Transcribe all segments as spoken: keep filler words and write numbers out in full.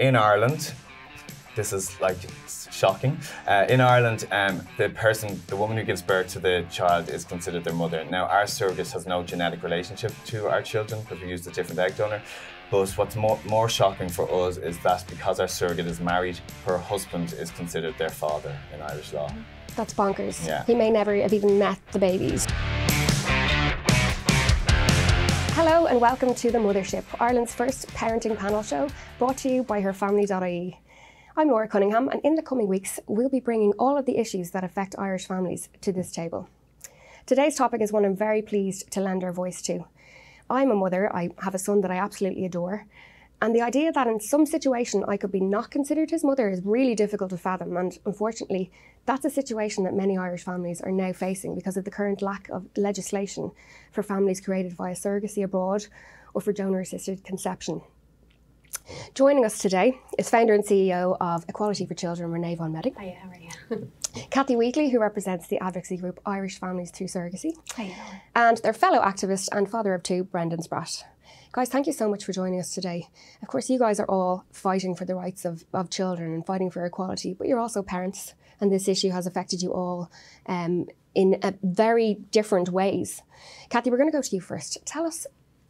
in Ireland, this is like shocking. Uh, in Ireland, um, the person, the woman who gives birth to the child is considered their mother. Now, our surrogate has no genetic relationship to our children because we used a different egg donor. But what's more, more shocking for us is that because our surrogate is married, her husband is considered their father in Irish law. That's bonkers. Yeah. He may never have even met the babies. Hello and welcome to The Mothership, Ireland's first parenting panel show, brought to you by her family dot I E. I'm Laura Cunningham, and in the coming weeks, we'll be bringing all of the issues that affect Irish families to this table. Today's topic is one I'm very pleased to lend our voice to. I'm a mother, I have a son that I absolutely adore, and the idea that in some situation I could be not considered his mother is really difficult to fathom, and unfortunately, that's a situation that many Irish families are now facing because of the current lack of legislation for families created via surrogacy abroad or for donor-assisted conception. Joining us today is founder and C E O of Equality for Children, Ranae von Meding. Hiya, how are you? Cathy Wheatley, who represents the advocacy group Irish Families Through Surrogacy. Hiya. And their fellow activist and father of two, Brendan Spratt. Guys, thank you so much for joining us today. Of course, you guys are all fighting for the rights of, of children and fighting for equality, but you're also parents, and this issue has affected you all um, in uh, very different ways. Cathy, we're going to go to you first. Tell us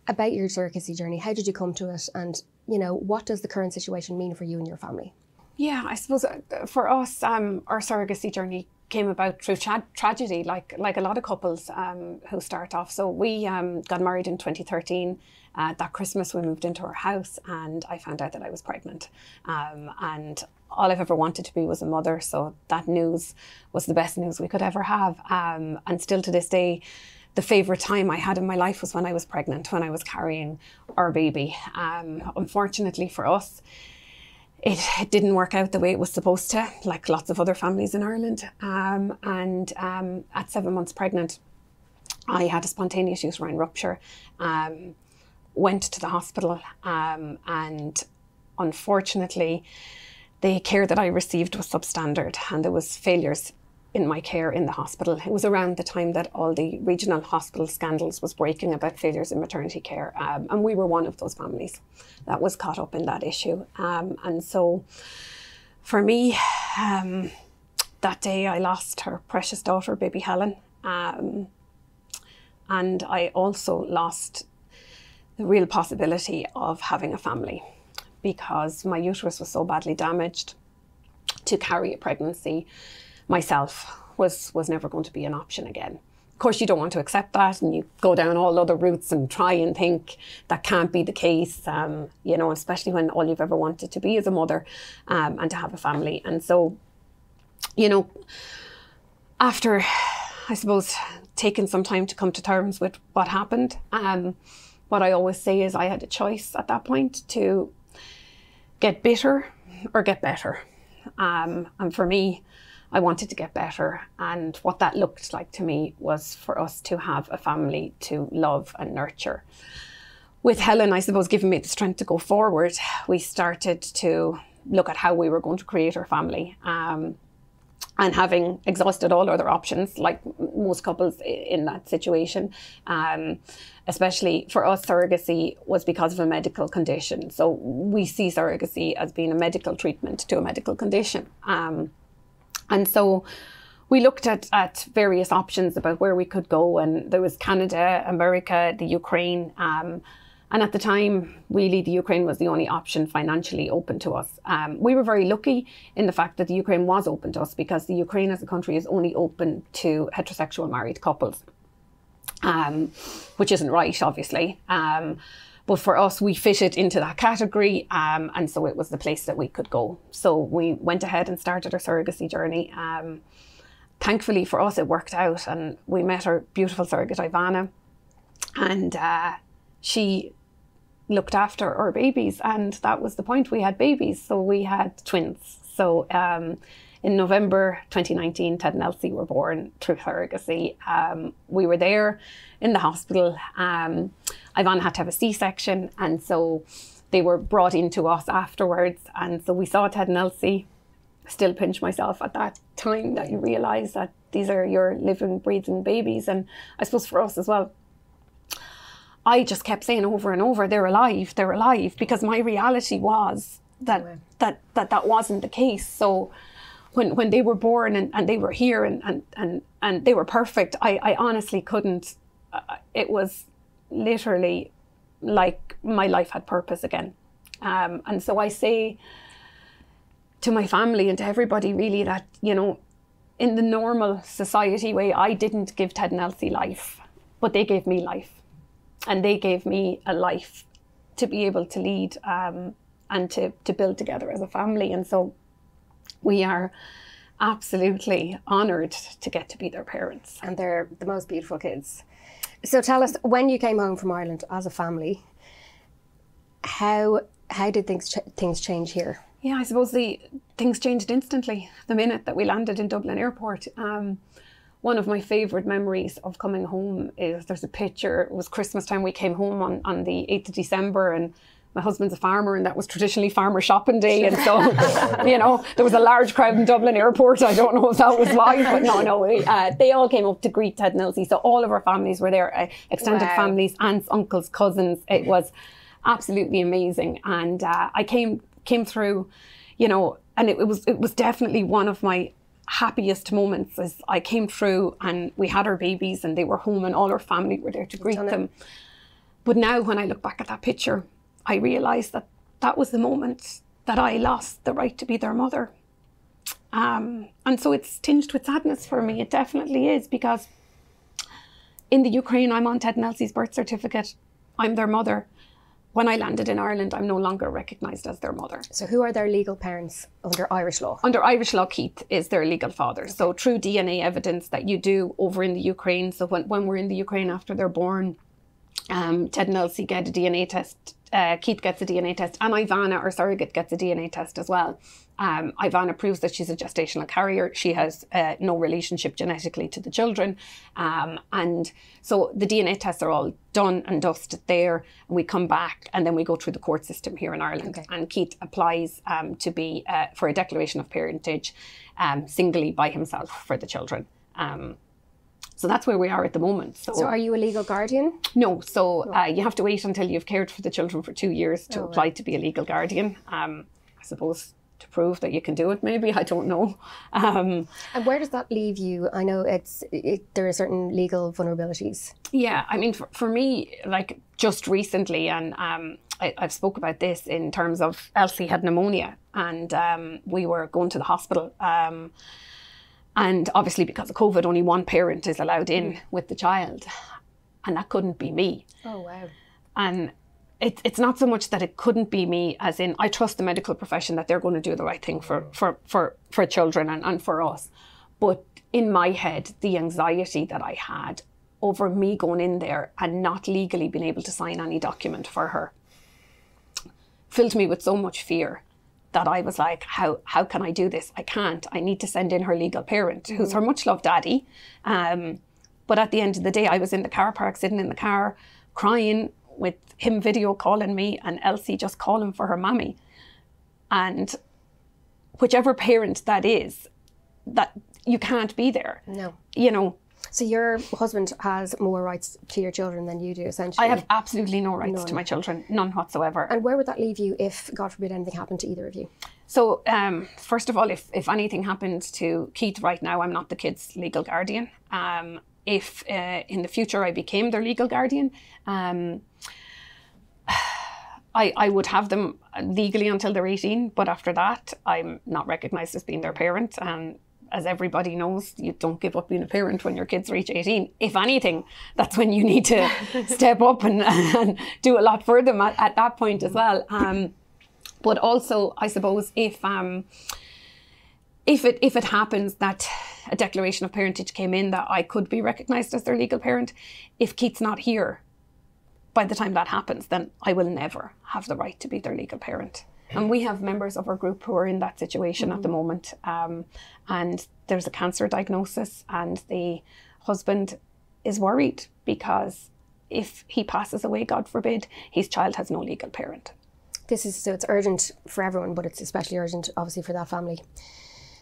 about your surrogacy journey. How did you come to it? And, you know, what does the current situation mean for you and your family? Yeah, I suppose for us, um, our surrogacy journey came about through tra tragedy, like like a lot of couples um, who start off. So we um, got married in twenty thirteen. Uh, that Christmas, we moved into our house and I found out that I was pregnant. Um, and all I've ever wanted to be was a mother. So that news was the best news we could ever have. Um, and still to this day, the favourite time I had in my life was when I was pregnant, when I was carrying our baby. Um, unfortunately for us, it, it didn't work out the way it was supposed to, like lots of other families in Ireland. Um, and um, at seven months pregnant, I had a spontaneous uterine rupture, um, went to the hospital, um, and unfortunately, the care that I received was substandard and there was failures in my care in the hospital. It was around the time that all the regional hospital scandals was breaking about failures in maternity care. Um, and we were one of those families that was caught up in that issue. Um, and so for me, um, that day I lost her precious daughter, baby Helen. Um, and I also lost the real possibility of having a family because my uterus was so badly damaged to carry a pregnancy myself was was never going to be an option again. Of course, you don't want to accept that, and you go down all other routes and try and think that can't be the case, um, you know, especially when all you've ever wanted to be is a mother um, and to have a family. And so, you know, after, I suppose, taking some time to come to terms with what happened, um, what I always say is I had a choice at that point to get bitter or get better. Um, and for me, I wanted to get better, and what that looked like to me was for us to have a family to love and nurture. With Helen, I suppose, giving me the strength to go forward, we started to look at how we were going to create our family. Um, and having exhausted all other options, like most couples in that situation, um, especially for us, surrogacy was because of a medical condition. So we see surrogacy as being a medical treatment to a medical condition. Um, And so we looked at, at various options about where we could go, and there was Canada, America, the Ukraine. Um, and at the time, really, the Ukraine was the only option financially open to us. Um, we were very lucky in the fact that the Ukraine was open to us because the Ukraine as a country is only open to heterosexual married couples, um, which isn't right, obviously. Um, But for us, we fitted into that category, um, and so it was the place that we could go. So we went ahead and started our surrogacy journey. Um, thankfully for us, it worked out, and we met our beautiful surrogate, Ivana, and uh, she looked after our babies, and that was the point. We had babies, so we had twins. So um, in November twenty nineteen, Ted and Elsie were born through surrogacy. Um, we were there in the hospital. Um, Ivana had to have a C section, and so they were brought into us afterwards. And so we saw Ted and Elsie. Still pinch myself at that time that you realise that these are your living, breathing babies. And I suppose for us as well, I just kept saying over and over, they're alive, they're alive, because my reality was that oh, wow. that, that that wasn't the case. So when when they were born and, and they were here and, and, and, and they were perfect, I, I honestly couldn't. Uh, it was literally like my life had purpose again. Um, and so I say to my family and to everybody really that, you know, in the normal society way, I didn't give Ted and Elsie life, but they gave me life. And they gave me a life to be able to lead um, and to, to build together as a family. And so we are absolutely honoured to get to be their parents. And they're the most beautiful kids. So tell us, when you came home from Ireland as a family, how how did things ch things change here? Yeah, I suppose the things changed instantly the minute that we landed in Dublin Airport. Um, one of my favourite memories of coming home is there's a picture. It was Christmas time. We came home on, on the eighth of December, and my husband's a farmer, and that was traditionally farmer shopping day. And so, you know, there was a large crowd in Dublin Airport. I don't know if that was live, but no, no. We, uh, they all came up to greet Ted and Elsie. So all of our families were there, uh, extended wow. families, aunts, uncles, cousins. It was absolutely amazing. And uh, I came came through, you know, and it, it was it was definitely one of my happiest moments as I came through and we had our babies and they were home and all our family were there to greet them. But now when I look back at that picture, I realised that that was the moment that I lost the right to be their mother. Um, and so it's tinged with sadness for me. It definitely is, because in the Ukraine, I'm on Ted and Elsie's birth certificate. I'm their mother. When I landed in Ireland, I'm no longer recognised as their mother. So who are their legal parents under Irish law? Under Irish law, Keith is their legal father. Okay. So true D N A evidence that you do over in the Ukraine. So when, when we're in the Ukraine after they're born, um, Ted and Elsie get a D N A test. Uh, Keith gets a D N A test, and Ivana, our surrogate, gets a D N A test as well. Um, Ivana proves that she's a gestational carrier. She has uh, no relationship genetically to the children. Um, and so the D N A tests are all done and dusted there. We come back and then we go through the court system here in Ireland. Okay. And Keith applies um, to be uh, for a declaration of parentage um, singly by himself for the children. Um, So that's where we are at the moment. So, so are you a legal guardian? No. So uh, you have to wait until you've cared for the children for two years to oh, apply right. to be a legal guardian. Um, I suppose to prove that you can do it, maybe. I don't know. Um, and where does that leave you? I know it's it, there are certain legal vulnerabilities. Yeah. I mean, for, for me, like just recently, and um, I, I've spoke about this in terms of Elsie had pneumonia and um, we were going to the hospital. Um, And obviously, because of COVID, only one parent is allowed in with the child. And that couldn't be me. Oh, wow. And it, it's not so much that it couldn't be me, as in I trust the medical profession that they're going to do the right thing for, for, for, for children and, and for us. But in my head, the anxiety that I had over me going in there and not legally being able to sign any document for her filled me with so much fear that I was like, how how can I do this? I can't. I need to send in her legal parent, who's her much-loved daddy. Um, but at the end of the day, I was in the car park, sitting in the car, crying with him video calling me and Elsie just calling for her mammy. And whichever parent that is, that you can't be there. No. You know. So your husband has more rights to your children than you do, essentially? I have absolutely no rights none. to my children, none whatsoever. And where would that leave you if, God forbid, anything happened to either of you? So, um, first of all, if, if anything happened to Keith right now, I'm not the kid's legal guardian. Um, if uh, in the future I became their legal guardian, um, I, I would have them legally until they're eighteen, but after that, I'm not recognised as being their parent. And as everybody knows, you don't give up being a parent when your kids reach eighteen. If anything, that's when you need to step up and, and do a lot for them at, at that point as well. Um, but also, I suppose, if um, if it if it happens that a declaration of parentage came in that I could be recognised as their legal parent, if Keith's not here by the time that happens, then I will never have the right to be their legal parent. And we have members of our group who are in that situation mm-hmm. at the moment. Um, and there's a cancer diagnosis and the husband is worried because if he passes away, God forbid, his child has no legal parent. This is, so it's urgent for everyone, but it's especially urgent, obviously, for that family.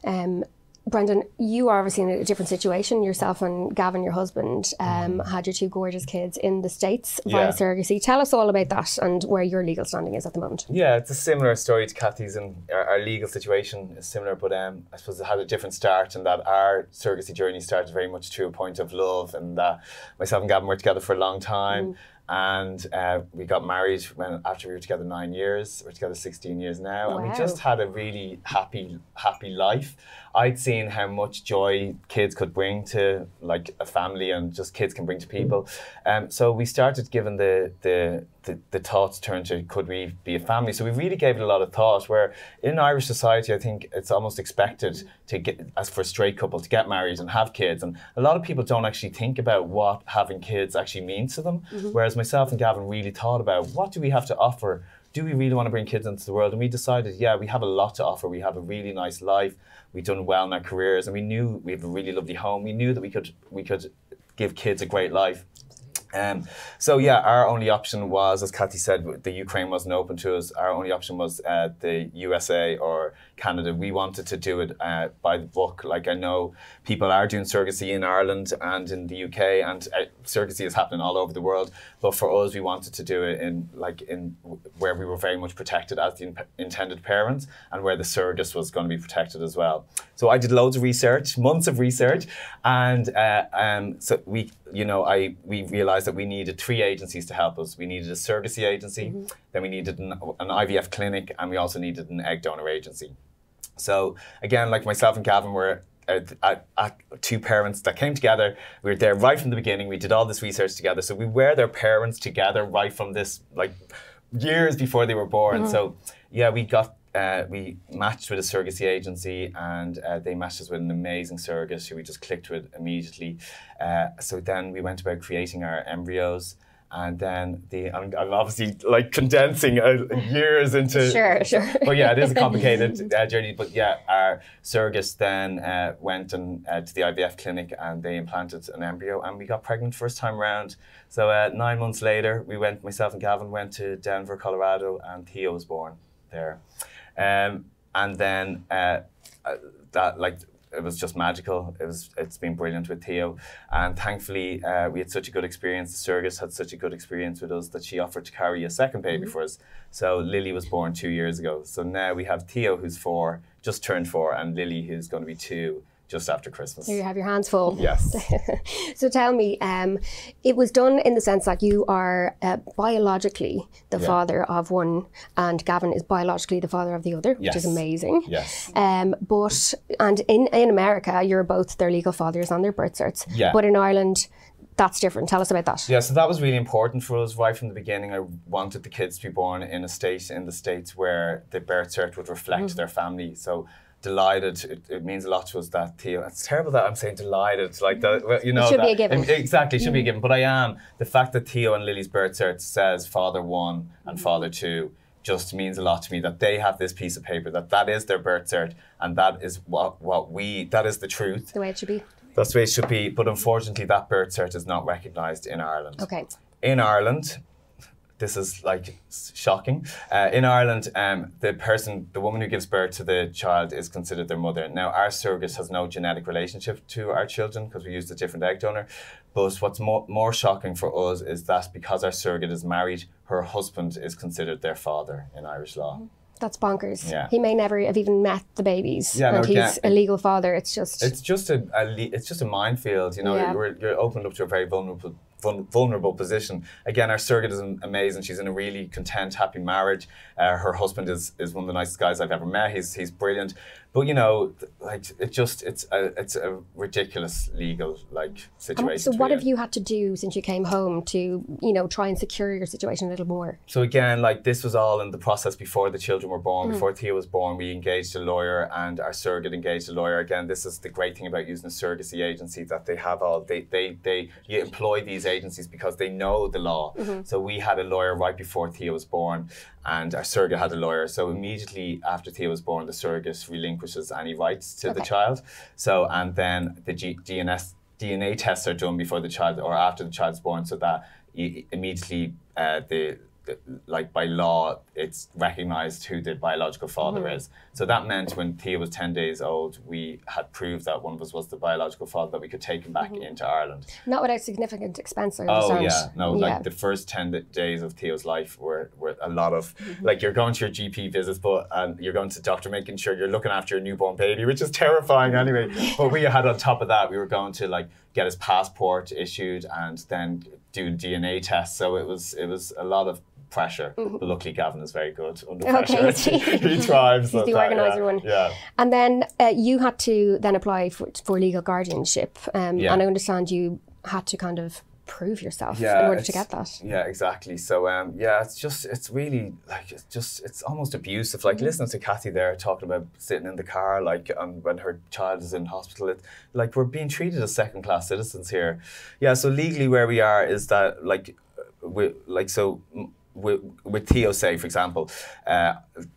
Um, Brendan, you are obviously in a different situation. Yourself and Gavin, your husband, um, mm. had your two gorgeous kids in the States via yeah. surrogacy. Tell us all about that and where your legal standing is at the moment. Yeah, it's a similar story to Cathy's, and our, our legal situation is similar, but um, I suppose it had a different start, and that our surrogacy journey started very much through a point of love, and uh, myself and Gavin were together for a long time. Mm. And uh, we got married when after we were together nine years. We're together sixteen years now, wow. and we just had a really happy, happy life. I'd seen how much joy kids could bring to like a family, and just kids can bring to people. Um, so we started giving the the. The, the thoughts turned to, could we be a family? So we really gave it a lot of thought, where in Irish society, I think it's almost expected to get, as for a straight couple, to get married and have kids. And a lot of people don't actually think about what having kids actually means to them. Mm-hmm. Whereas myself and Gavin really thought about, what do we have to offer? Do we really want to bring kids into the world? And we decided, yeah, we have a lot to offer. We have a really nice life. We've done well in our careers. And we knew we have a really lovely home. We knew that we could, we could give kids a great life. Um, so yeah, our only option was, as Cathy said, the Ukraine wasn't open to us. Our only option was uh, the U S A or Canada. We wanted to do it uh, by the book. Like, I know people are doing surrogacy in Ireland and in the U K, and uh, surrogacy is happening all over the world. But for us, we wanted to do it in like in where we were very much protected as the in intended parents, and where the surrogate was going to be protected as well. So I did loads of research, months of research, and uh, um, so we, you know, I we realized that we needed three agencies to help us. We needed a surrogacy agency, mm-hmm. then we needed an, an I V F clinic, and we also needed an egg donor agency. So again, like myself and Gavin were at, at, at two parents that came together. We were there right from the beginning. We did all this research together. So we were their parents together right from this, like years before they were born. Mm-hmm. So yeah, we got Uh, we matched with a surrogacy agency, and uh, they matched us with an amazing surrogate who we just clicked with immediately. Uh, so then we went about creating our embryos, and then the I'm, I'm obviously like condensing uh, years into sure, sure. But yeah, it is a complicated uh, journey. But yeah, our surrogates then uh, went and uh, to the I V F clinic, and they implanted an embryo, and we got pregnant first time round. So uh, nine months later, we went. Myself and Gavin went to Denver, Colorado, and Theo was born there. Um, and then uh, that, like, it was just magical. It was, it's been brilliant with Theo. And thankfully, uh, we had such a good experience. The surrogate had such a good experience with us that she offered to carry a second baby for us. So Lily was born two years ago. So now we have Theo, who's four, just turned four, and Lily, who's going to be two, just after Christmas. So you have your hands full. Yes. So tell me, um, it was done in the sense that you are uh, biologically the yeah. father of one, and Gavin is biologically the father of the other, yes. which is amazing. Yes. Um, but, and in, in America, you're both their legal fathers on their birth certs. Yeah. But in Ireland, that's different. Tell us about that. Yeah, so that was really important for us right from the beginning. I wanted the kids to be born in a state, in the States, where the birth cert would reflect mm-hmm. their family. So delighted, it, it means a lot to us that Theo, it's terrible that I'm saying delighted, like that, you know. It should that, be a given. Exactly, it should mm. be a given, but I am. The fact that Theo and Lily's birth cert says father one and mm. father two just means a lot to me, that they have this piece of paper, that that is their birth cert, and that is what, what we, that is the truth. The way it should be. That's the way it should be, but unfortunately that birth cert is not recognised in Ireland. Okay. In Ireland, this is like shocking. Uh, in Ireland, um, the person, the woman who gives birth to the child is considered their mother. Now, our surrogate has no genetic relationship to our children because we used a different egg donor. But what's more, more shocking for us is that because our surrogate is married, her husband is considered their father in Irish law. Mm-hmm. That's bonkers. Yeah. He may never have even met the babies, yeah, and no, he's a legal father. It's just it's just a, a it's just a minefield. You know, yeah. you're, you're opened up to a very vulnerable vulnerable position. Again, our surrogate is amazing. She's in a really content, happy marriage. Uh, her husband is is one of the nicest guys I've ever met. He's he's brilliant. But you know, like it just it's a it's a ridiculous legal like situation. Um, so what have in. you had to do since you came home to you know try and secure your situation a little more? So again, like this was all in the process before the children were born. Mm. Before Theo was born, we engaged a lawyer, and our surrogate engaged a lawyer. Again, this is the great thing about using a surrogacy agency, that they have all they they they you employ these agencies because they know the law. Mm-hmm. So we had a lawyer right before Theo was born, and our surrogate had a lawyer. So immediately after Theo was born, the surrogate relinquishes any rights to okay. the child. So and then the G DNS D N A tests are done before the child or after the child's born, so that immediately uh, the like by law, it's recognised who the biological father mm-hmm. is. So that meant when Theo was ten days old, we had proved that one of us was the biological father, that we could take him back mm-hmm. into Ireland. Not without significant expense or Oh result. yeah, no, yeah. like the first ten days of Theo's life were, were a lot of, mm-hmm. like you're going to your G P visits, but and you're going to the doctor, making sure you're looking after your newborn baby, which is terrifying anyway. But we had on top of that, we were going to like get his passport issued and then do D N A tests. So it was, it was a lot of pressure, mm-hmm. but luckily Gavin is very good under pressure. Okay. He thrives. He's the organiser yeah. one. Yeah. And then uh, you had to then apply for, for legal guardianship, um, yeah. and I understand you had to kind of prove yourself yeah, in order to get that. Yeah, exactly. So um, yeah, it's just, it's really like, it's just, it's almost abusive. Like mm-hmm. listening to Cathy there talking about sitting in the car, like um, when her child is in hospital, it's like we're being treated as second class citizens here. Yeah, so legally where we are is that like, we like, so, With, with Theo, say, for example, uh,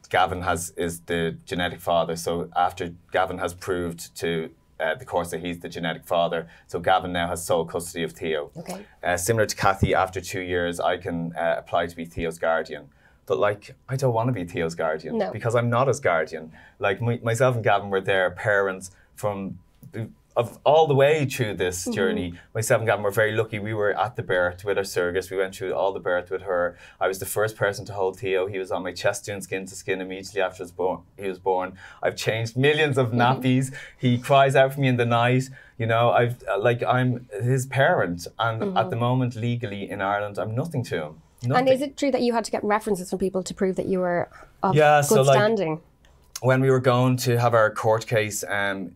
Gavin has is the genetic father. So after Gavin has proved to uh, the courts that he's the genetic father, so Gavin now has sole custody of Theo. Okay. Uh, similar to Cathy, after two years, I can uh, apply to be Theo's guardian. But like, I don't want to be Theo's guardian no. because I'm not his guardian. Like my, myself and Gavin were their parents from the, of all the way through this journey. Mm-hmm. Myself and Gavin were very lucky. We were at the birth with our surrogates. We went through all the birth with her. I was the first person to hold Theo. He was on my chest doing skin to skin immediately after his born, he was born. I've changed millions of nappies. Mm-hmm. He cries out for me in the night. You know, I've like I'm his parent. And mm-hmm. at the moment, legally in Ireland, I'm nothing to him. Nothing. And is it true that you had to get references from people to prove that you were of yeah, good so standing? Like, when we were going to have our court case, um,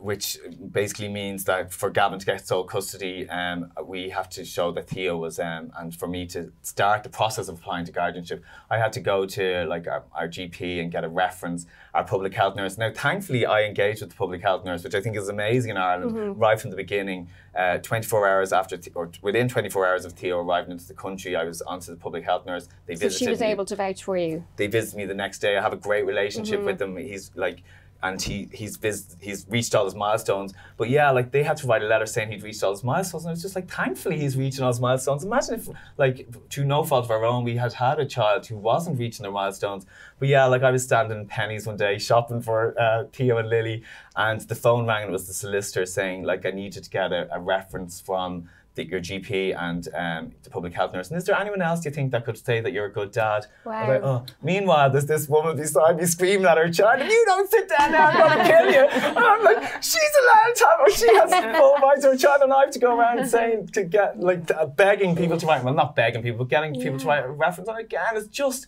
which basically means that for Gavin to get sole custody, um, we have to show that Theo was, um, and for me to start the process of applying to guardianship, I had to go to like our, our G P and get a reference, our public health nurse. Now, thankfully, I engaged with the public health nurse, which I think is amazing in Ireland, mm-hmm. right from the beginning. Uh, twenty-four hours after, or within twenty-four hours of Theo arriving into the country, I was onto the public health nurse. They so visited she was me. able to vouch for you? They visited me the next day. I have a great relationship mm-hmm. with them. He's like, and he he's vis he's reached all his milestones. But yeah, like they had to write a letter saying he'd reached all his milestones, and it's just like, thankfully he's reaching all his milestones. Imagine if, like, to no fault of our own, we had had a child who wasn't reaching their milestones. But yeah, like I was standing in Pennies one day shopping for uh, Theo and Lily, and the phone rang and it was the solicitor saying like, I needed to get a, a reference from the, your G P and um, the public health nurse. And is there anyone else you think that could say that you're a good dad? Wow. I was like, oh. Meanwhile, there's this woman beside me screaming at her child, if you don't sit down now, I'm going to kill you. And I'm like, she's allowed to have, or she has full rights to her child, and I have to go around saying, to get, like, uh, begging people to write, well, not begging people, but getting yeah. people to write a reference. And again, it's just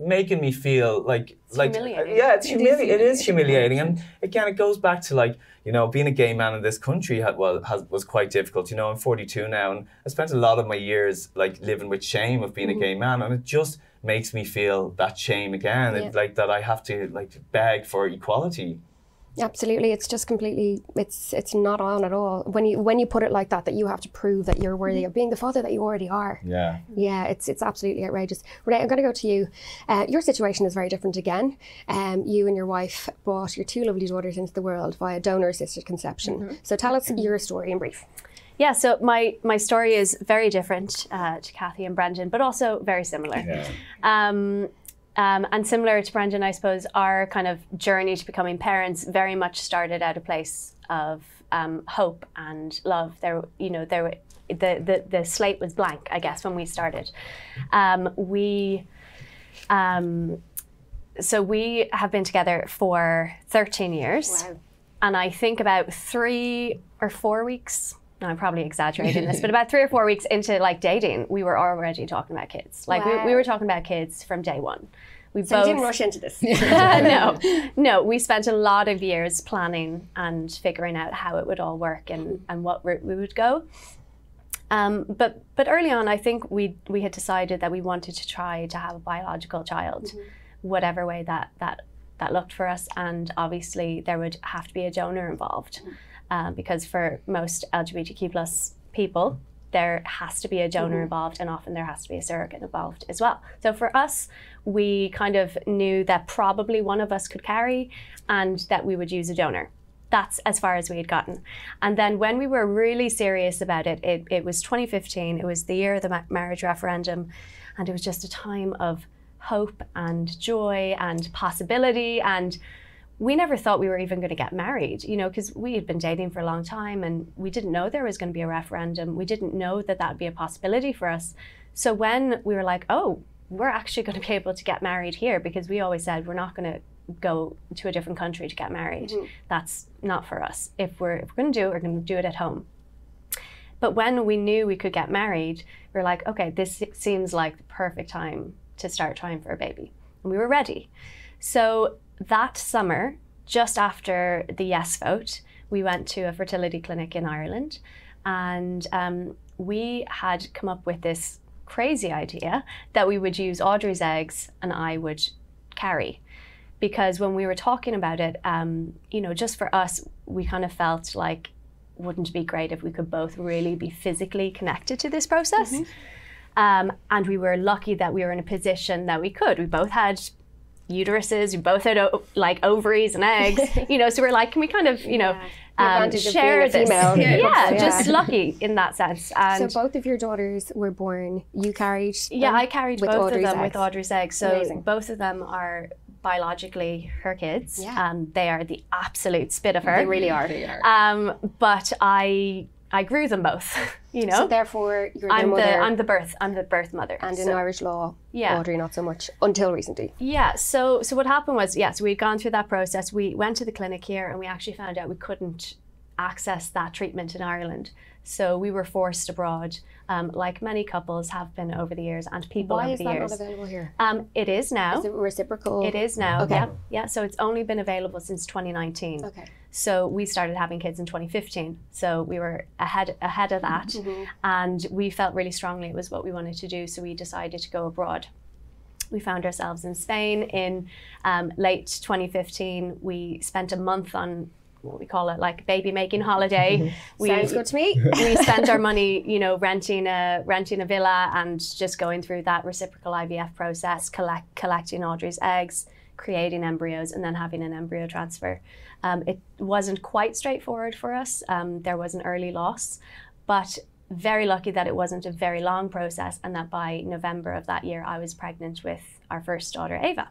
making me feel like, it's like, humiliating. yeah, it's humili it is humiliating. And again, it goes back to like, you know, being a gay man in this country had, well, has, was quite difficult. You know, I'm forty-two now, and I spent a lot of my years like living with shame of being mm-hmm. a gay man, and it just makes me feel that shame again, yeah. it, like that I have to like beg for equality. Absolutely, it's just completely, it's it's not on at all. When you when you put it like that, that you have to prove that you're worthy of being the father that you already are. Yeah. Yeah, it's it's absolutely outrageous. Renée, I'm going to go to you. Uh, your situation is very different again. Um, you and your wife brought your two lovely daughters into the world via donor-assisted conception. Mm-hmm. So tell us your story in brief. Yeah, so my, my story is very different uh, to Cathy and Brendan, but also very similar. Yeah. Um, Um, and similar to Brendan, I suppose, our kind of journey to becoming parents very much started out a place of um, hope and love. There, you know, there, the, the, the slate was blank, I guess, when we started. Um, we, um, so we have been together for thirteen years. Wow. And I think about three or four weeks, no, I'm probably exaggerating this, but about three or four weeks into like dating, we were already talking about kids. Like wow. we, we were talking about kids from day one. We so both you didn't rush into this. no, no, we spent a lot of years planning and figuring out how it would all work and, and what route we would go. Um, but but early on, I think we we had decided that we wanted to try to have a biological child, mm-hmm. whatever way that that that looked for us. And obviously, there would have to be a donor involved. Mm-hmm. Uh, because for most L G B T Q plus people, there has to be a donor mm-hmm. involved, and often there has to be a surrogate involved as well. So for us, we kind of knew that probably one of us could carry and that we would use a donor. That's as far as we had gotten. And then when we were really serious about it, it, it was twenty fifteen, it was the year of the marriage referendum, and it was just a time of hope and joy and possibility. And we never thought we were even going to get married, you know, because we had been dating for a long time and we didn't know there was going to be a referendum. We didn't know that that would be a possibility for us. So when we were like, oh, we're actually going to be able to get married here, because we always said we're not going to go to a different country to get married. Mm-hmm. That's not for us. If we're, if we're going to do it, we're going to do it at home. But when we knew we could get married, we were like, okay, this seems like the perfect time to start trying for a baby. And we were ready. So that summer, just after the yes vote, we went to a fertility clinic in Ireland, and um, we had come up with this crazy idea that we would use Audrey's eggs and I would carry. Because when we were talking about it, um, you know, just for us, we kind of felt like, wouldn't it be great if we could both really be physically connected to this process? Mm-hmm. Um, and we were lucky that we were in a position that we could. We both had uteruses, we both had like ovaries and eggs, you know, so we're like, can we kind of, you know, yeah. um, share this? Yeah, yeah, just lucky in that sense. And so both of your daughters were born, you carried them? Yeah, I carried both Audrey's of them eggs. with Audrey's eggs. So amazing. Both of them are biologically her kids. Yeah. Um, they are the absolute spit of her. They really are. They are. Um, but I... I grew them both, you know. So therefore, you're the I'm mother. The, I'm the birth. I'm the birth mother. And so, in Irish law, yeah. Audrey, not so much until recently. Yeah. So, so what happened was, yes, yeah, so we'd gone through that process. We went to the clinic here, and we actually found out we couldn't access that treatment in Ireland. So we were forced abroad, um, like many couples have been over the years, and people Why over the years. Why is that not available here? Um, it is now. Is it reciprocal? It is now. Okay. Yeah. Yeah. So it's only been available since twenty nineteen. Okay. So we started having kids in twenty fifteen. So we were ahead ahead of that. Mm-hmm. And we felt really strongly it was what we wanted to do. So we decided to go abroad. We found ourselves in Spain in um, late twenty fifteen. We spent a month on what we call it like baby making holiday. Mm-hmm. we, Sounds good to me. We spent our money, you know, renting a renting a villa and just going through that reciprocal I V F process, collect, collecting Audrey's eggs, creating embryos, and then having an embryo transfer. Um, it wasn't quite straightforward for us. Um, there was an early loss, but very lucky that it wasn't a very long process, and that by November of that year, I was pregnant with our first daughter, Ava.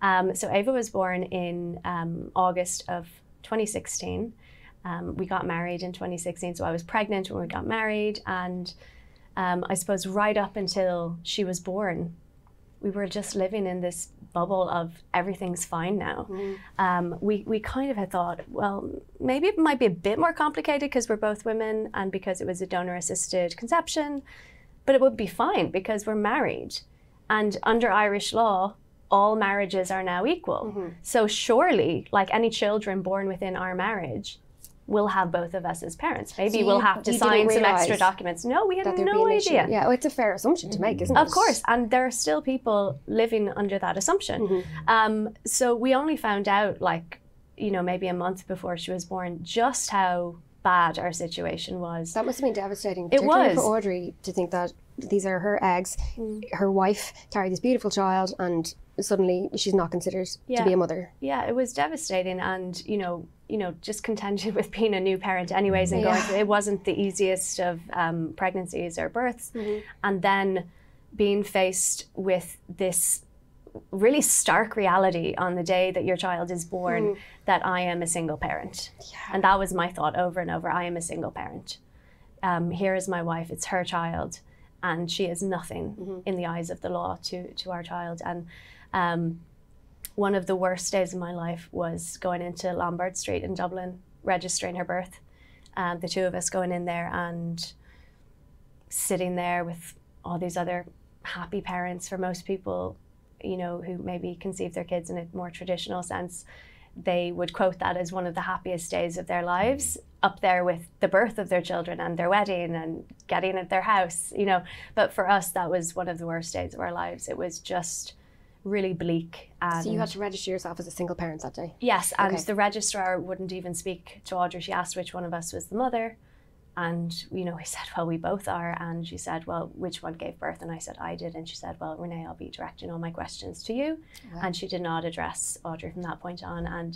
Um, so Ava was born in um, August of twenty sixteen. Um, we got married in twenty sixteen, so I was pregnant when we got married, and um, I suppose right up until she was born, we were just living in this bubble of everything's fine now. Mm. Um, we, we kind of had thought, well, maybe it might be a bit more complicated because we're both women and because it was a donor-assisted conception, but it would be fine because we're married. And under Irish law, all marriages are now equal. Mm-hmm. So surely, like any children born within our marriage, we'll have both of us as parents. Maybe so you, we'll have to sign some extra documents. No, we had no idea. Yeah, well, it's a fair assumption to make, isn't it? Of course, and there are still people living under that assumption. Mm-hmm. Um, so we only found out, like, you know, maybe a month before she was born, just how bad our situation was. That must have been devastating. It was. For Audrey to think that these are her eggs, mm. her wife carried this beautiful child, and suddenly she's not considered yeah. to be a mother. Yeah, it was devastating, and you know, you know, just contented with being a new parent, anyways, and yeah. going through, it wasn't the easiest of um, pregnancies or births, mm-hmm. and then being faced with this really stark reality on the day that your child is born mm. that I am a single parent, yeah. and that was my thought over and over. I am a single parent. Um, here is my wife; it's her child, and she is nothing mm-hmm. in the eyes of the law to to our child. And Um, one of the worst days of my life was going into Lombard Street in Dublin, registering her birth. Um, the two of us going in there and sitting there with all these other happy parents. For most people, you know, who maybe conceive their kids in a more traditional sense, they would quote that as one of the happiest days of their lives, up there with the birth of their children and their wedding and getting at their house, you know. But for us, that was one of the worst days of our lives. It was just really bleak. And so you had to register yourself as a single parent that day? Yes, and okay. the registrar wouldn't even speak to Audrey. She asked which one of us was the mother, and you know, we said, well, we both are, and she said, well, which one gave birth? And I said, I did. And she said, well, Renée, I'll be directing all my questions to you. Wow. And she did not address Audrey from that point on. And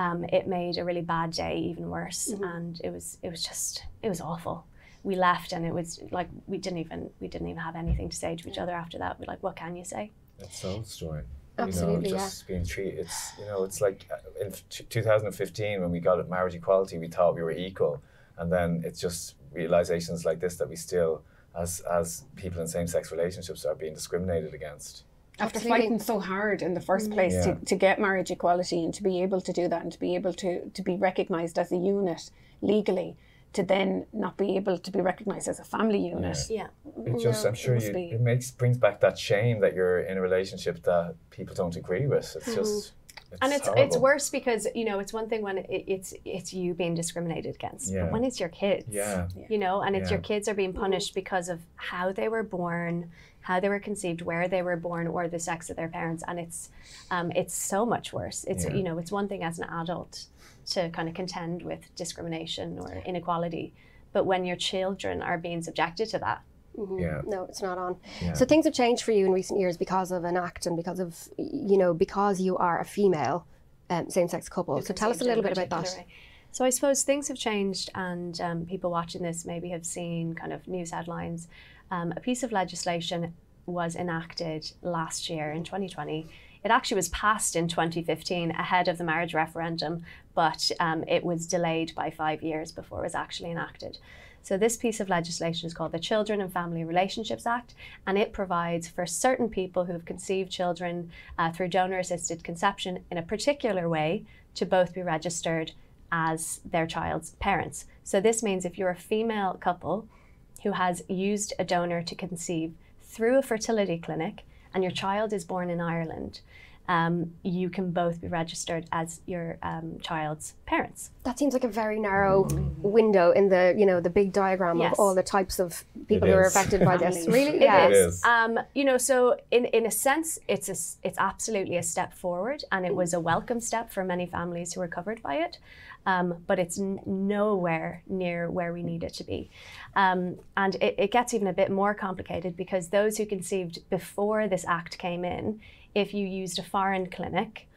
um, it made a really bad day even worse. Mm-hmm. And it was, it was just, it was awful. We left and it was like, we didn't even, we didn't even have anything to say to each other after that. We're like, what can you say? That's the whole story. Absolutely, you know, just yeah. being treated, it's, you know, it's like in two thousand fifteen when we got marriage equality, we thought we were equal. And then it's just realizations like this that we still, as as people in same-sex relationships, are being discriminated against. After Absolutely. Fighting so hard in the first place yeah. to, to get marriage equality and to be able to do that and to be able to, to be recognized as a unit legally, to then not be able to be recognised as a family unit. Yeah, yeah. It just, no, I'm sure it, you, it makes brings back that shame that you're in a relationship that people don't agree with. It's mm. just, it's and it's horrible. It's worse because, you know, it's one thing when it, it's it's you being discriminated against, yeah. but when it's your kids, yeah. you know, and it's yeah. your kids are being punished because of how they were born, how they were conceived, where they were born, or the sex of their parents, and it's um, it's so much worse. It's yeah. you know, it's one thing as an adult to kind of contend with discrimination or inequality, but when your children are being subjected to that, mm-hmm. yeah. no, it's not on. Yeah. So things have changed for you in recent years because of an act and because of, you know, because you are a female um, same-sex couple. It's so tell us a little bit about that. Way. So I suppose things have changed, and um, people watching this maybe have seen kind of news headlines. Um, a piece of legislation was enacted last year in twenty twenty. It actually was passed in twenty fifteen ahead of the marriage referendum, but um, it was delayed by five years before it was actually enacted. So this piece of legislation is called the Children and Family Relationships Act, and it provides for certain people who have conceived children uh, through donor-assisted conception in a particular way to both be registered as their child's parents. So this means if you're a female couple who has used a donor to conceive through a fertility clinic, and your child is born in Ireland, um, you can both be registered as your um, child's parents. That seems like a very narrow mm-hmm. window in the, you know, the big diagram yes. of all the types of people it who is. Are affected by this. Really, it yeah. is. It is. Um, you know, so in in a sense, it's a, it's absolutely a step forward, and it was a welcome step for many families who were covered by it. Um, but it's n nowhere near where we need it to be. Um, and it, it gets even a bit more complicated because those who conceived before this act came in, if you used a foreign clinic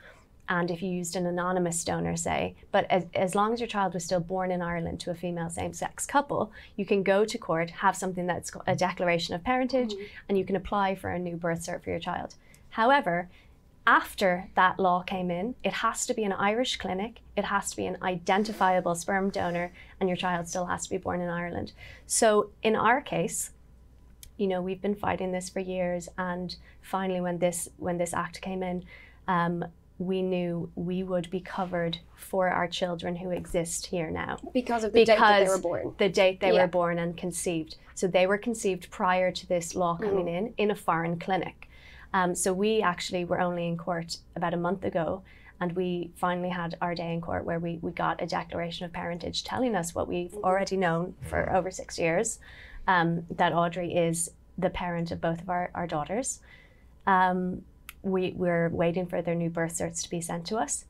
and if you used an anonymous donor, say, but as, as long as your child was still born in Ireland to a female same-sex couple, you can go to court, have something that's a declaration of parentage, mm-hmm. and you can apply for a new birth cert for your child. However, after that law came in, it has to be an Irish clinic, it has to be an identifiable sperm donor, and your child still has to be born in Ireland. So in our case, you know, we've been fighting this for years, and finally when this when this act came in, um, we knew we would be covered for our children who exist here now. Because of the because date that they were born. the date they yeah. were born and conceived. So they were conceived prior to this law coming mm. in, in a foreign clinic. Um, so we actually were only in court about a month ago, and we finally had our day in court where we, we got a declaration of parentage telling us what we've already known for over six years, um, that Audrey is the parent of both of our, our daughters. Um, we, we're waiting for their new birth certs to be sent to us,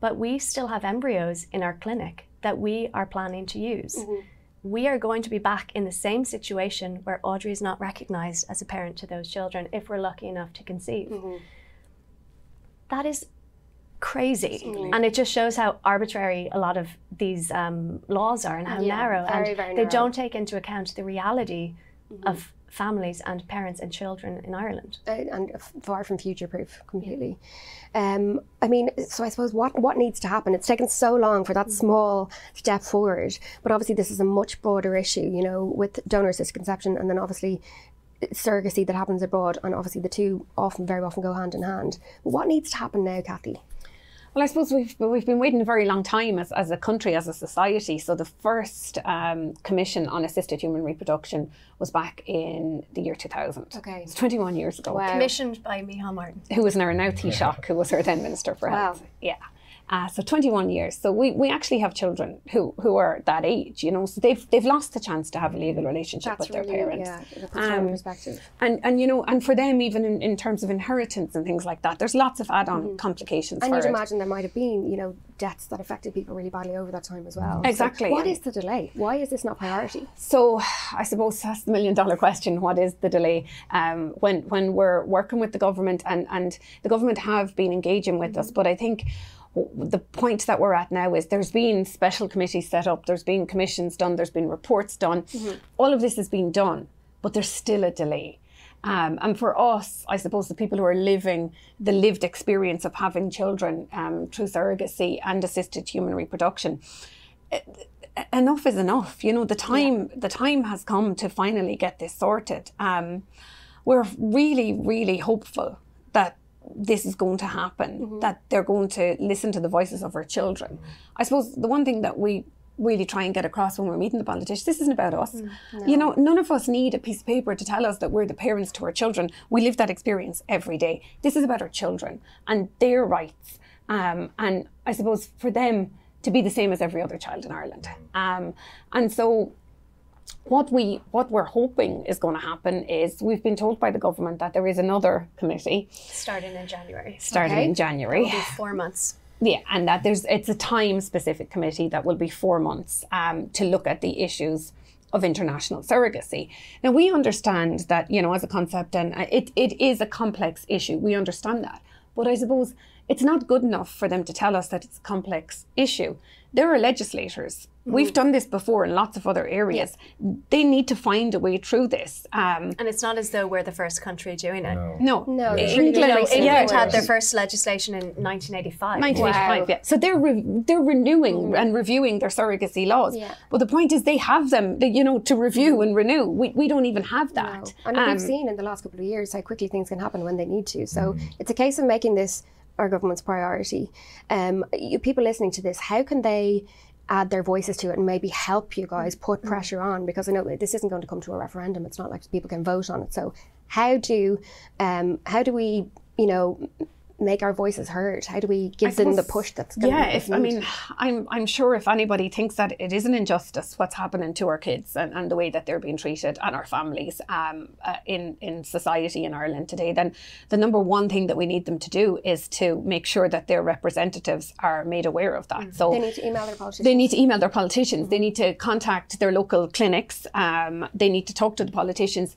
but we still have embryos in our clinic that we are planning to use. Mm-hmm. We are going to be back in the same situation where Audrey is not recognized as a parent to those children if we're lucky enough to conceive. Mm-hmm. That is crazy. Mm-hmm. And it just shows how arbitrary a lot of these um, laws are and how yeah, narrow. Very, and very narrow. They don't take into account the reality mm-hmm. of families and parents and children in Ireland. Uh, and far from future-proof, completely. Yeah. Um, I mean, so I suppose what, what needs to happen? It's taken so long for that mm-hmm. small step forward, but obviously this is a much broader issue, you know, with donor-assisted conception and then obviously surrogacy that happens abroad, and obviously the two often, very often go hand in hand. But what needs to happen now, Cathy? Well, I suppose we've, we've been waiting a very long time as, as a country, as a society. So the first um, Commission on Assisted Human Reproduction was back in the year two thousand. Okay. It's twenty-one years ago. Wow. Commissioned by Micheál Martin. Who was now now Taoiseach, who was her then Minister for Health. Wow. Yeah. Uh, so twenty-one years. So we, we actually have children who, who are that age, you know, so they've they've lost the chance to have a legal relationship That's with their really, parents. Yeah, that's um, perspective. And, and, you know, and for them, even in, in terms of inheritance and things like that, there's lots of add-on mm-hmm. complications and for And you'd it. Imagine there might have been, you know, deaths that affected people really badly over that time as well. Exactly. So what is the delay? Why is this not priority? So I suppose that's the million dollar question. What is the delay? Um, when, when we're working with the government, and, and the government have been engaging with mm-hmm. us, but I think the point that we're at now is there's been special committees set up, there's been commissions done, there's been reports done. Mm-hmm. All of this has been done, but there's still a delay. Um, and for us, I suppose the people who are living the lived experience of having children um, through surrogacy and assisted human reproduction, it, enough is enough. You know, the time yeah. the time has come to finally get this sorted. Um, we're really, really hopeful that this is going to happen, mm-hmm. that they're going to listen to the voices of our children. Mm-hmm. I suppose the one thing that we really try and get across when we're meeting the politicians, this isn't about us. Mm, no. You know, none of us need a piece of paper to tell us that we're the parents to our children. We live that experience every day. This is about our children and their rights. Um, and I suppose for them to be the same as every other child in Ireland. Um, and so what, we, what we're hoping is going to happen is we've been told by the government that there is another committee. Starting in January. Starting okay. in January. It'll be four months. Yeah, and that there's it's a time-specific committee that will be four months um, to look at the issues of international surrogacy. Now, we understand that, you know, as a concept, and it, it is a complex issue. We understand that. But I suppose it's not good enough for them to tell us that it's a complex issue. There are legislators. Mm-hmm. We've done this before in lots of other areas. Yeah. They need to find a way through this. Um, and it's not as though we're the first country doing it. No. No. no. no. England, no. England yeah. had their first legislation in nineteen eighty-five. nineteen eighty-five, wow. yeah. So they're, re they're renewing mm-hmm. and reviewing their surrogacy laws. Yeah. But the point is they have them, you know, to review mm-hmm. and renew. We, we don't even have that. No. And um, we've seen in the last couple of years how quickly things can happen when they need to. So mm-hmm. it's a case of making this our government's priority. Um, you, people listening to this, how can they add their voices to it and maybe help you guys put pressure on? Because I know this isn't going to come to a referendum. It's not like people can vote on it. So how do um, how do we, you know, make our voices heard? How do we give I them suppose, the push that's going yeah, to if, I mean, I'm, I'm sure if anybody thinks that it is an injustice what's happening to our kids and, and the way that they're being treated and our families um, uh, in, in society in Ireland today, then the number one thing that we need them to do is to make sure that their representatives are made aware of that. Mm-hmm. So they need to email their politicians. They need to email their politicians. Mm-hmm. They need to contact their local clinics. Um, they need to talk to the politicians.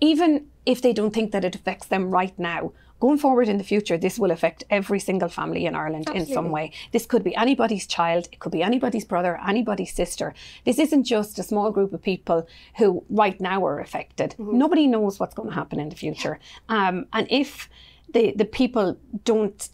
Even if they don't think that it affects them right now, going forward in the future, this will affect every single family in Ireland Absolutely. In some way. This could be anybody's child, it could be anybody's brother, anybody's sister. This isn't just a small group of people who right now are affected. Mm-hmm. Nobody knows what's going to happen in the future. Um, and if the, the people don't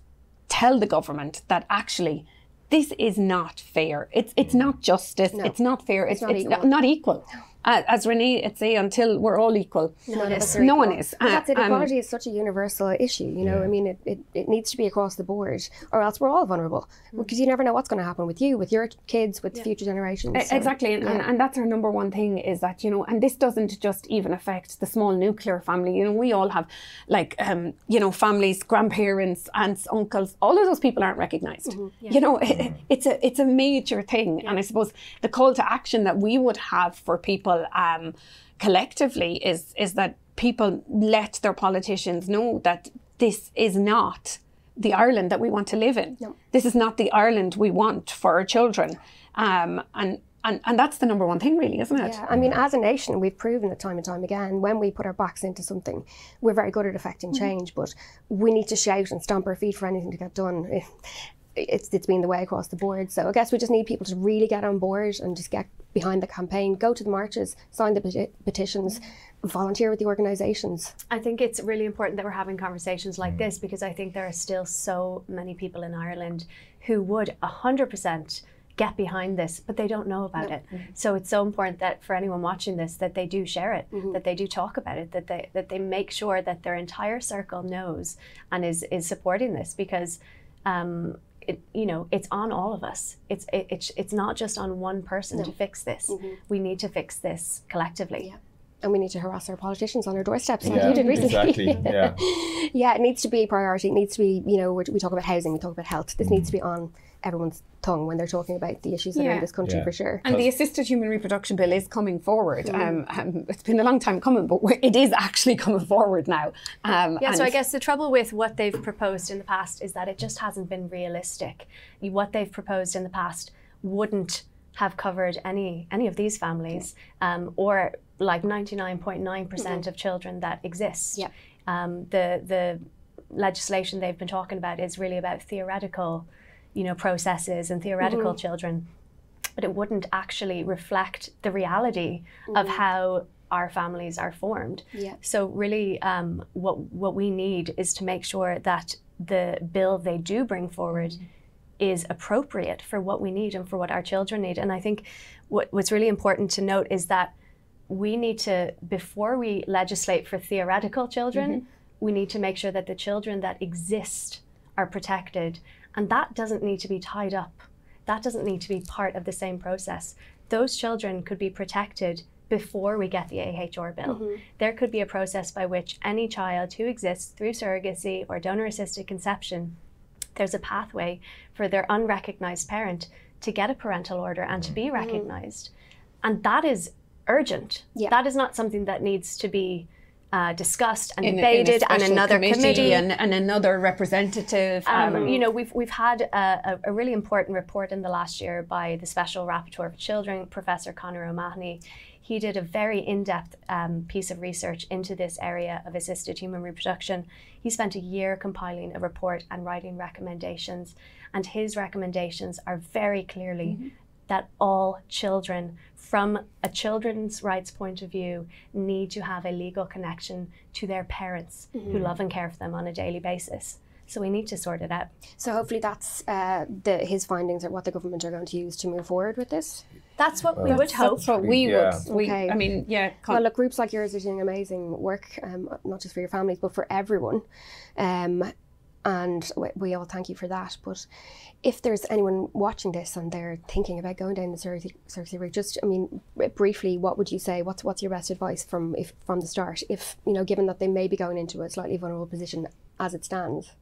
tell the government that actually this is not fair, it's, it's not justice, no. it's not fair, it's, it's, not, it's equal. Not, not equal. No. Uh, as Renée would say, until we're all equal, no, yes. no one is. Uh, that's it. Equality um, is such a universal issue, you know. Yeah. I mean, it, it, it needs to be across the board, or else we're all vulnerable, because mm. you never know what's going to happen with you, with your kids, with yeah. future generations. So, exactly, and, yeah. and, and that's our number one thing is that, you know, and this doesn't just even affect the small nuclear family. You know, we all have, like, um, you know, families, grandparents, aunts, uncles. All of those people aren't recognised. Mm-hmm. yeah. You know, mm-hmm. it, it's a it's a major thing, yeah. and I suppose the call to action that we would have for people. Um, collectively is is that people let their politicians know that this is not the Ireland that we want to live in. No. This is not the Ireland we want for our children. Um, and And, and that's the number one thing, really, isn't it? Yeah, I mean, as a nation, we've proven it time and time again, when we put our backs into something, we're very good at affecting mm-hmm. change, but we need to shout and stomp our feet for anything to get done. It, it's, it's been the way across the board. So I guess we just need people to really get on board and just get behind the campaign, go to the marches, sign the peti petitions, mm-hmm. volunteer with the organisations. I think it's really important that we're having conversations like this, because I think there are still so many people in Ireland who would one hundred percent get behind this, but they don't know about no. it. Mm-hmm. So it's so important that for anyone watching this, that they do share it, mm-hmm. that they do talk about it, that they that they make sure that their entire circle knows and is is supporting this, because um, It, you know, it's on all of us. It's it, it's it's not just on one person no. to fix this. Mm-hmm. We need to fix this collectively. Yeah. And we need to harass our politicians on our doorsteps, like yeah, you did recently. Exactly. Yeah. yeah, it needs to be a priority. It needs to be, you know, we talk about housing, we talk about health. This mm-hmm. needs to be on everyone's tongue when they're talking about the issues that yeah. are in this country, yeah. for sure. And the Assisted Human Reproduction Bill is coming forward. Mm. Um, um, it's been a long time coming, but it is actually coming forward now. Um, yeah, so I guess the trouble with what they've proposed in the past is that it just hasn't been realistic. What they've proposed in the past wouldn't have covered any, any of these families, um, or like ninety-nine point nine percent mm-hmm. of children that exist. Yeah. Um, the, the legislation they've been talking about is really about theoretical you know, processes and theoretical mm-hmm. children, but it wouldn't actually reflect the reality mm-hmm. of how our families are formed. Yeah. So really um, what, what we need is to make sure that the bill they do bring forward mm-hmm. is appropriate for what we need and for what our children need. And I think what, what's really important to note is that we need to, before we legislate for theoretical children, mm-hmm. we need to make sure that the children that exist are protected. And that doesn't need to be tied up. That doesn't need to be part of the same process. Those children could be protected before we get the A H R bill. Mm-hmm. There could be a process by which any child who exists through surrogacy or donor-assisted conception, there's a pathway for their unrecognized parent to get a parental order and to be recognized. Mm-hmm. And that is urgent. Yeah. That is not something that needs to be uh, discussed and in debated a, and another committee, committee. And, and another representative. Um, um, you know, we've, we've had a, a really important report in the last year by the Special Rapporteur for Children, Professor Conor O'Mahony. He did a very in-depth um, piece of research into this area of assisted human reproduction. He spent a year compiling a report and writing recommendations, and his recommendations are very clearly mm-hmm. that all children, from a children's rights point of view, need to have a legal connection to their parents mm-hmm. who love and care for them on a daily basis. So we need to sort it out. So hopefully that's uh, the, his findings are what the government are going to use to move forward with this? That's what well, we would hope. That's what we yeah. would. We, okay. I mean, yeah. Well, look, groups like yours are doing amazing work, um, not just for your families, but for everyone. Um, and we all thank you for that. But if there's anyone watching this and they're thinking about going down the surrogacy route, just, I mean, briefly, what would you say? What's what's your best advice from if from the start? If, you know, given that they may be going into a slightly vulnerable position as it stands.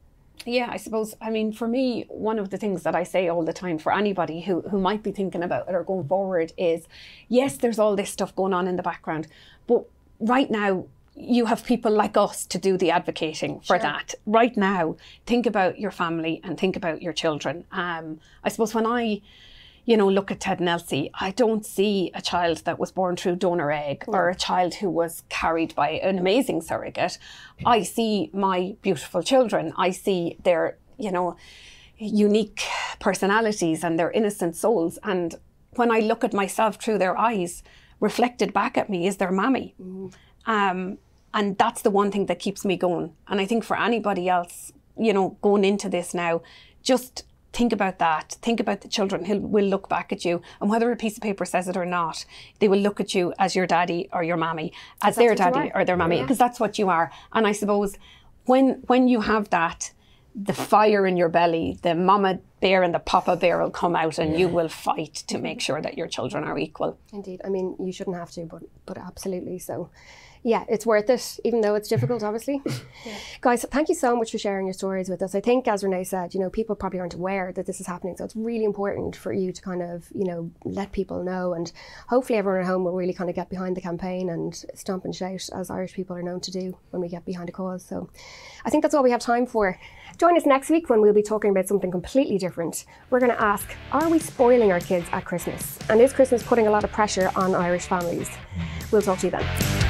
Yeah, I suppose, I mean, for me, one of the things that I say all the time for anybody who, who might be thinking about it or going forward is, yes, there's all this stuff going on in the background, but right now, you have people like us to do the advocating for sure. that. Right now, think about your family and think about your children. Um, I suppose when I, you know, look at Ted and Elsie, I don't see a child that was born through donor egg no. or a child who was carried by an amazing surrogate. I see my beautiful children. I see their, you know, unique personalities and their innocent souls. And when I look at myself through their eyes, reflected back at me is their mammy. Mm. Um, and that's the one thing that keeps me going. And I think for anybody else, you know, going into this now, just think about that. Think about the children who will look back at you, and whether a piece of paper says it or not, they will look at you as your daddy or your mammy, as their daddy or their mammy, because that's what you are. And I suppose when when you have that, the fire in your belly, the mama bear and the papa bear will come out, and you will fight to make sure that your children are equal. Indeed. I mean, you shouldn't have to, but but absolutely so. Yeah, it's worth it, even though it's difficult, obviously. Yeah. Guys, thank you so much for sharing your stories with us. I think, as Renée said, you know, people probably aren't aware that this is happening. So it's really important for you to kind of, you know, let people know. And hopefully everyone at home will really kind of get behind the campaign and stomp and shout, as Irish people are known to do when we get behind a cause. So I think that's all we have time for. Join us next week when we'll be talking about something completely different. We're going to ask, are we spoiling our kids at Christmas? And is Christmas putting a lot of pressure on Irish families? We'll talk to you then.